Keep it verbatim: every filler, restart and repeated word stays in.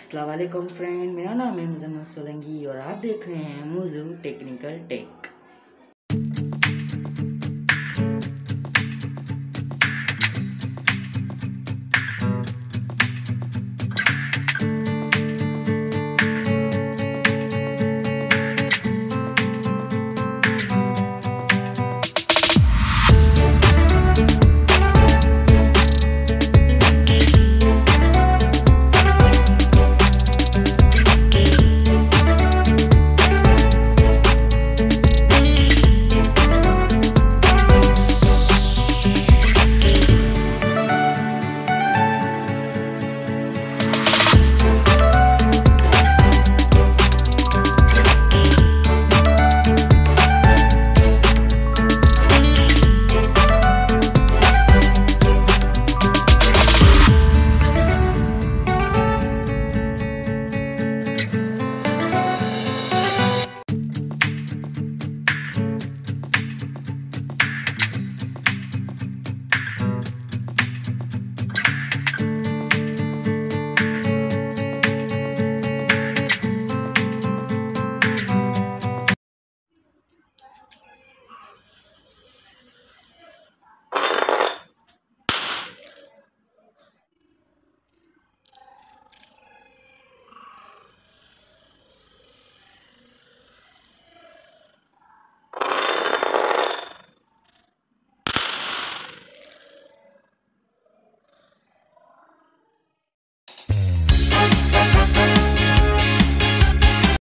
अस्सलाम वालेकुम फ्रेंड, मेरा नाम है मुजम्मल सोलंकी और आप देख रहे हैं मूजू टेकनिकल टेक।